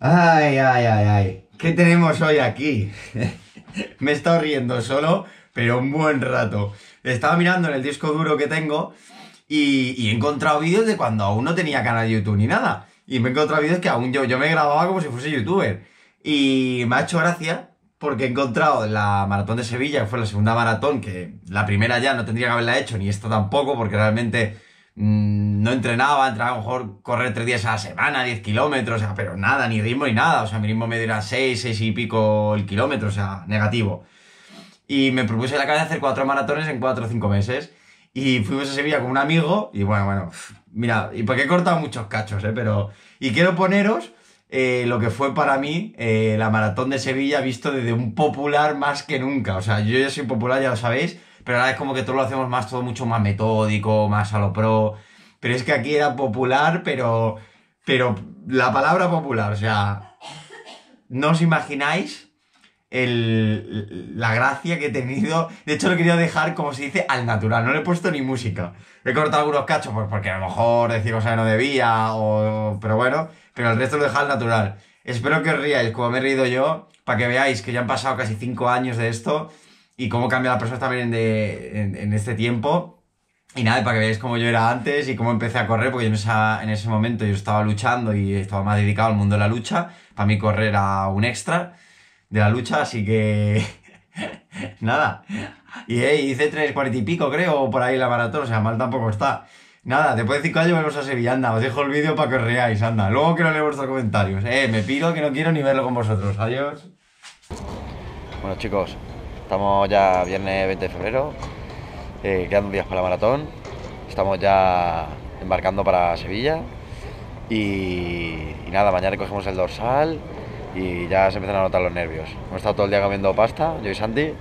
Ay, ay, ay, ay. ¿Qué tenemos hoy aquí? Me he estado riendo solo, pero un buen rato. Estaba mirando en el disco duro que tengo y he encontrado vídeos de cuando aún no tenía canal de YouTube ni nada. Y me he encontrado vídeos que aún yo me grababa como si fuese youtuber. Y me ha hecho gracia porque he encontrado la maratón de Sevilla, que fue la segunda maratón, que la primera ya no tendría que haberla hecho, ni esta tampoco, porque realmente no entrenaba a lo mejor correr 3 días a la semana, 10 kilómetros, o sea, pero nada, ni ritmo ni nada, o sea, mi ritmo medio era 6 y pico el kilómetro, o sea, negativo. Y me propuse en la cabeza hacer 4 maratones en 4 o 5 meses, y fuimos a Sevilla con un amigo, y bueno, mira, y porque he cortado muchos cachos, pero... Y quiero poneros lo que fue para mí la maratón de Sevilla visto desde un popular más que nunca, o sea, yo ya soy popular, ya lo sabéis, pero ahora es como que todo lo hacemos más, todo mucho más metódico, más a lo pro. Pero es que aquí era popular, pero la palabra popular, o sea, no os imagináis la gracia que he tenido. De hecho, lo he querido dejar, como se dice, al natural, no le he puesto ni música. He cortado algunos cachos, pues porque a lo mejor decir cosas que no debía, pero bueno, pero el resto lo he dejado al natural. Espero que os ríais, como me he reído yo, para que veáis que ya han pasado casi 5 años de esto, y cómo cambia la persona también en este tiempo. Y nada, para que veáis cómo yo era antes y cómo empecé a correr, porque yo en ese momento yo estaba luchando y estaba más dedicado al mundo de la lucha. Para mí correr era un extra de la lucha, así que... nada. Y hice 3:40 y pico, creo, por ahí la maratón, o sea, mal tampoco está. Nada, después de 5 años volvemos a Sevilla, anda, os dejo el vídeo para que os reáis, anda. Luego quiero leer vuestros comentarios. Me piro que no quiero ni verlo con vosotros. Adiós. Bueno, chicos, estamos ya viernes 20 de febrero, quedan días para la maratón, estamos ya embarcando para Sevilla y nada, mañana recogemos el dorsal y ya se empiezan a notar los nervios. Hemos estado todo el día comiendo pasta, yo y Santi.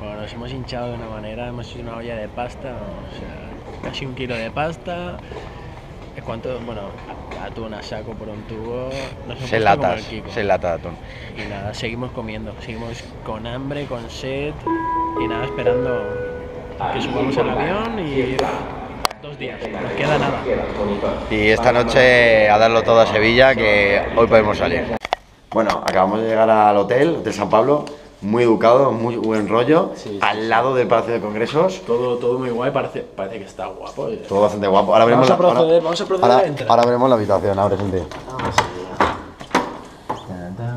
Bueno, nos hemos hinchado de una manera, hemos hecho una olla de pasta, o sea, casi 1 kilo de pasta, ¿cuánto? Bueno, atún a saco por un tubo, nos hemos puesto como el Kiko. 6 latas de atún. Y nada, seguimos comiendo, seguimos con hambre, con sed y nada, esperando que subamos al avión y 2 días, nos queda nada. Y esta noche a darlo todo a Sevilla, que hoy podemos salir. Bueno, acabamos de llegar al hotel de San Pablo. Muy educado, muy buen rollo, sí. Al lado del Palacio de Congresos. Todo muy guay, parece que está guapo. Todo bastante guapo. Ahora veremos ahora veremos la habitación, ahora gente. Vamos allá.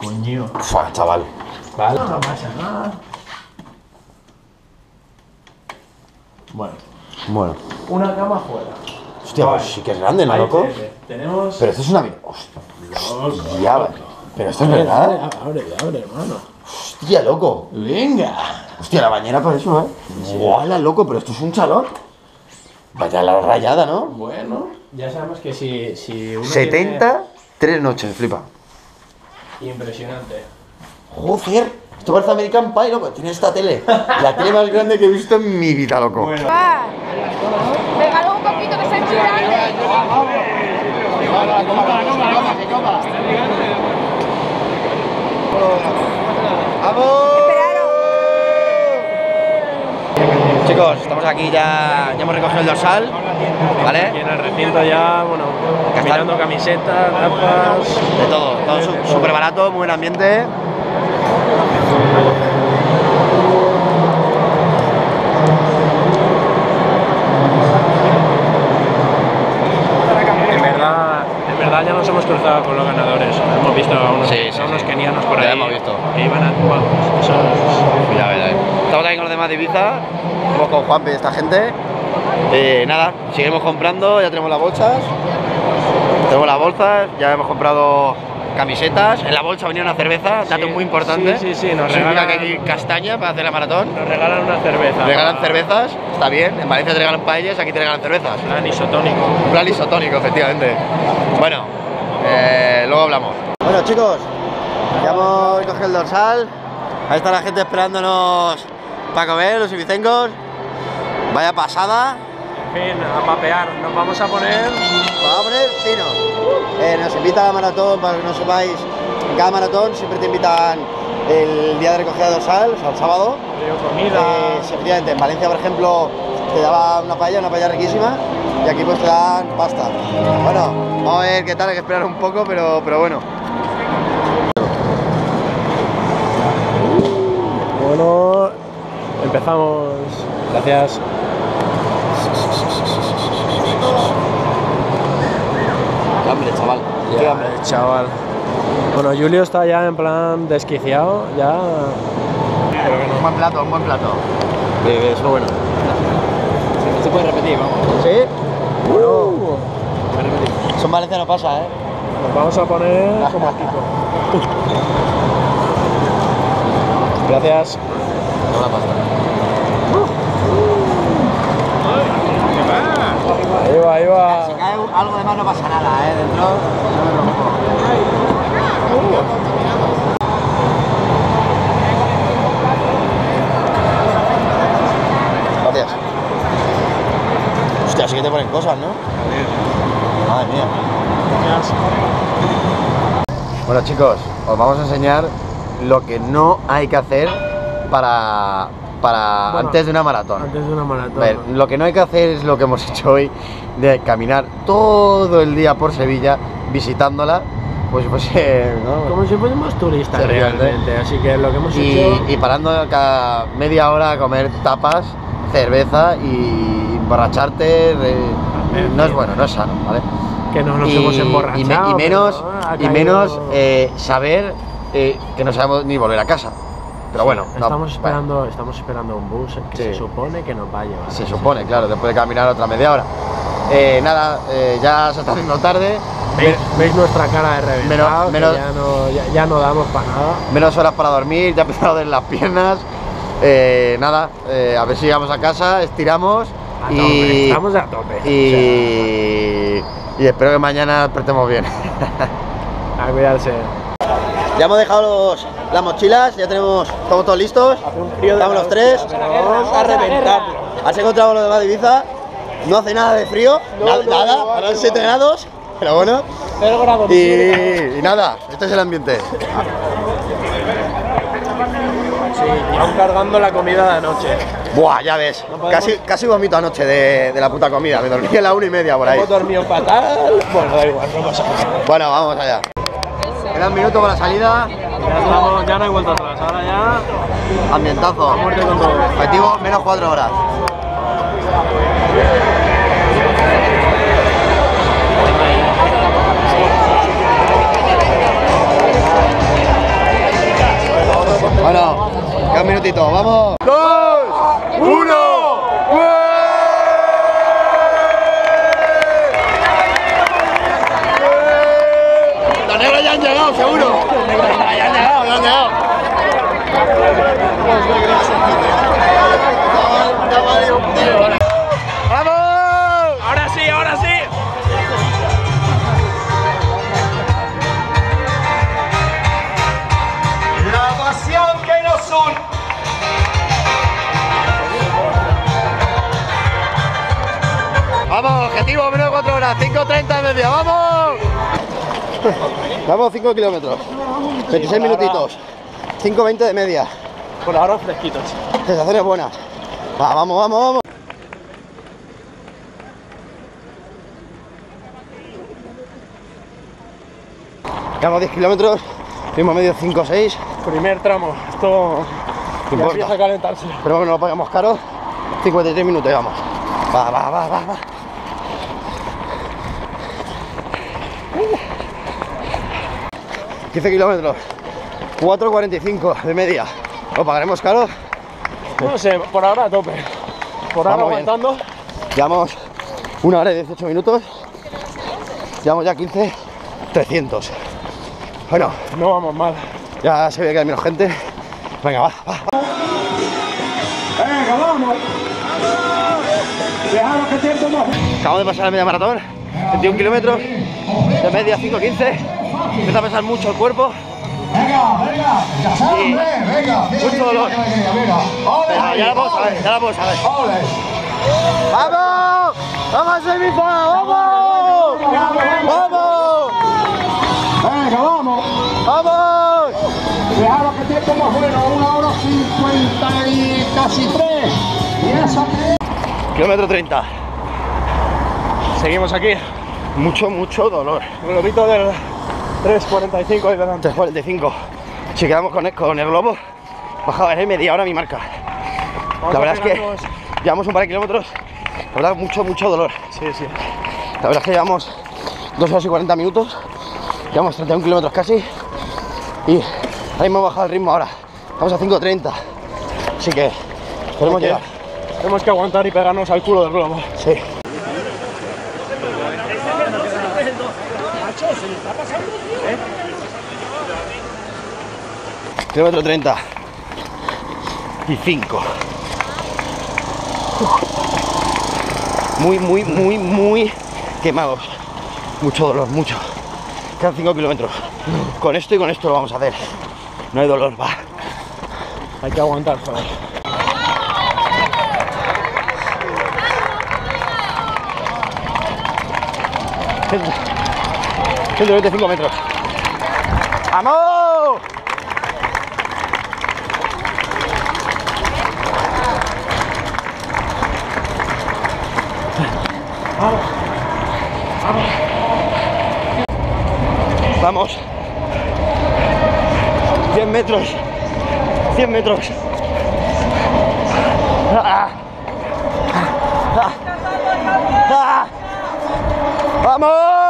Coño. Fua, chaval. Vale. No pasa nada. Bueno. Una cama fuera. Hostia, vale. Pues sí que es grande, ¿no, loco? Tenemos... Pero esto es una... Hostia, loco. Pero esto es verdad. Abre, hermano. Hostia, loco. Venga. Hostia, la bañera para eso, ¿eh? Guala, sí. Loco, pero esto es un salón. Vaya la rayada, ¿no? Bueno, ya sabemos que si uno 73 noches, flipa. Impresionante. Joder, esto parece American Pie, loco. Tiene esta tele. La tele más grande que he visto en mi vida, loco. Bueno. Regaló un poquito que se enchilante. ¡Vamos! Chicos, estamos aquí ya hemos recogido el dorsal, ¿vale? Aquí en el recinto ya, bueno, cambiando camisetas, tapas... De todo, todo súper barato, muy buen ambiente. Ya nos hemos cruzado con los ganadores, hemos visto a unos, unos kenianos por ahí que iban a jugar. Estamos aquí con los demás de Ibiza, estamos con Juanpe y esta gente. Nada, seguimos comprando, ya tenemos las bolsas, ya hemos comprado camisetas. En la bolsa venía una cerveza, dato muy importante. Sí, nos regalan que hay castaña para hacer la maratón. Nos regalan una cerveza. Regalan cervezas, está bien. En Valencia te regalan paellas, aquí te regalan cervezas. Plan isotónico. Plan isotónico, efectivamente. Bueno, luego hablamos. Bueno, chicos, ya hemos cogido el dorsal. Ahí está la gente esperándonos para comer, los ibicencos. Vaya pasada. En fin, a papear. Nos vamos a poner... Nos invita a la maratón, para que no sepáis, en cada maratón siempre te invitan el día de recogida de dorsal, o sea, el sábado. Comida. Efectivamente, en Valencia, por ejemplo, te daba una paella riquísima, y aquí pues te dan pasta. Bueno, vamos a ver qué tal, hay que esperar un poco, pero bueno. Bueno, empezamos. Gracias. Qué hambre, chaval. Qué hambre, chaval. Bueno, Giulio está ya en plan desquiciado, ya. Pero que no. Un buen plato, un buen plato. Es muy bueno. Se puede repetir, vamos. ¿Sí? Bueno. Son valencianos, no pasa, ¿eh? Nos vamos a poner como tipo. Gracias. No la pasa. Ahí va, ahí va. Si cae algo de más no pasa nada, ¿eh? Dentro. Gracias. Hostia, sí que te ponen cosas, ¿no? Sí. Madre mía. Gracias. Bueno, chicos, os vamos a enseñar lo que no hay que hacer para antes de una maratón. Antes de una maratón. A ver, lo que no hay que hacer es lo que hemos hecho hoy, de caminar todo el día por Sevilla, visitándola. ¿No? Como si fuésemos turistas, sí, realmente, así que lo que hemos hecho... Y parando cada media hora a comer tapas, cerveza y emborracharte, no es bueno, no es sano, ¿vale? Que no nos hemos emborrachado. Y menos saber que no sabemos ni volver a casa. Pero sí, bueno, estamos esperando un bus que se supone que nos va a llevar. Se supone, claro, después de caminar otra media hora. Nada, ya se está haciendo tarde. ¿Veis nuestra cara de reventado? Ya no damos para nada. Menos horas para dormir, ya empezado a doler las piernas. Nada, a ver si llegamos a casa, estiramos a tope. Estamos a tope. Y espero que mañana despertemos bien. A cuidarse. Ya hemos dejado las mochilas, ya tenemos, estamos todos listos. Estamos los tres. Vamos a reventar. ¿Has encontrado lo de la divisa? No hace nada de frío, nada, para 7 grados. Pero bueno, y nada, este es el ambiente. Sí, aún cargando la comida de anoche. Buah, ya ves, ¿no casi vomito anoche de la puta comida, me dormí a la 1:30 por ahí. Hemos dormido fatal, bueno, da igual, no pasa nada. Bueno, vamos allá. Queda un minuto para la salida. Ya no hay vuelta atrás, ahora ya... Ambientazo, muerte con todo. Objetivo, menos 4 horas. Bueno, queda un minutito, vamos. 2, 1, los negros ya han llegado, seguro. Ya han llegado. ¡Vamos! Ahora sí. Vamos, objetivo, menos 4 horas, 5:30 media, ¡vamos! Vamos 5 kilómetros, 26 minutitos, 5:20 de media. Por ahora fresquitos. Sensaciones buenas. Va, vamos. Llevamos 10 kilómetros, ritmo medio 5-6. Primer tramo, esto ya empieza a calentarse. Pero bueno, lo pagamos caro, 53 minutos llevamos. Va. ...15 kilómetros... ...4:45 de media... ...¿lo pagaremos caro? No sé, por ahora a tope... ...por ahora aguantando... Bien. Llevamos 1 hora y 18 minutos... ...llevamos ya 15... ...300... ...bueno... ...no vamos mal... ...ya se ve que hay menos gente... ...venga, va... ...venga, vamos... Acabamos de pasar la media maratón, 21 kilómetros, de media 5:15. Empieza a pesar mucho el cuerpo. Venga, mucho dolor. Ya la vamos a ver. ¡Vamos! ¡Vamos a semifinal! ¡Vamos! ¡Vamos! ¡Venga, vamos! ¡Vamos! más bueno, 1 hora 50 y casi 3. Y esa que... Kilómetro 30. Seguimos aquí. Mucho dolor. El globito del 3.45 y del 3.45. Si quedamos con el globo, bajaba en media hora mi marca. La verdad es que llevamos un par de kilómetros, la verdad, mucho dolor. Sí, sí. La verdad es que llevamos 2 horas y 40 minutos, llevamos 31 kilómetros casi, y ahí hemos bajado el ritmo ahora. Vamos a 5.30, así que podemos llegar. Tenemos que aguantar y pegarnos al culo del globo. Sí. Kilómetro 30 y 5. Muy quemados. Mucho dolor, mucho. Quedan 5 kilómetros. Con esto y con esto lo vamos a hacer. No hay dolor, va. Hay que aguantar, joder. Gente. 125 metros. ¡Vamos! ¡Vamos! ¡Vamos! ¡Vamos! 100 metros. 100 metros. ¡Ah! ¡Ah! ¡Ah! ¡Vamos!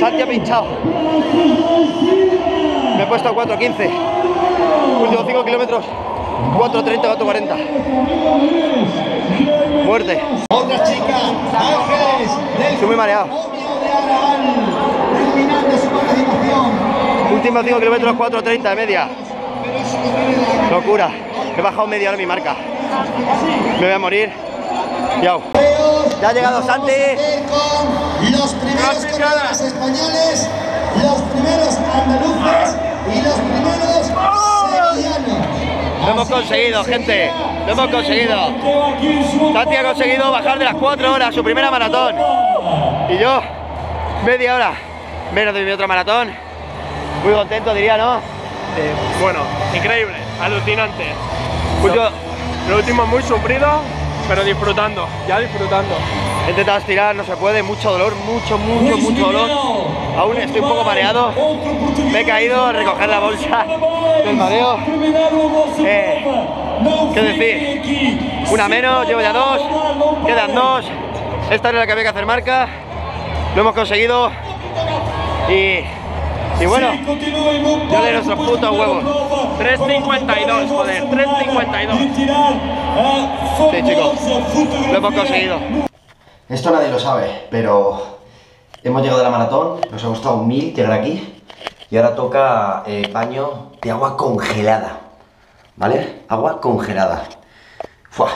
Santi ha pinchado. Me he puesto a 4.15. Últimos 5 kilómetros, 4.30, 4.40. Fuerte. Otra chica, Ángeles. Estoy muy mareado. Últimos 5 kilómetros, 4.30 de media. Locura. He bajado media hora mi marca. Me voy a morir. Yao. Ya ha llegado Santi. Los primeros corredores españoles, los primeros andaluces y los primeros sevillanos. Lo hemos conseguido, gente. Lo hemos conseguido. Santi ha conseguido bajar de las 4 horas su primera maratón. Y yo, media hora menos de mi otra maratón. Muy contento, diría, ¿no? Bueno, increíble, alucinante. Lo último muy sufrido, pero disfrutando, ya disfrutando. He intentado estirar, no se puede, mucho dolor, mucho dolor. Aún estoy un poco mareado, me he caído a recoger la bolsa del mareo. ¿Qué decir? Una menos, llevo ya 2, quedan 2. Esta era la que había que hacer marca, lo hemos conseguido. Y bueno, dale nuestros putos huevos. 3.52, joder, 3.52. Sí, chicos, lo hemos conseguido. Esto nadie lo sabe, pero hemos llegado a la maratón, nos ha costado 1000 llegar aquí. Y ahora toca baño de agua congelada, ¿vale? Agua congelada. ¡Fua!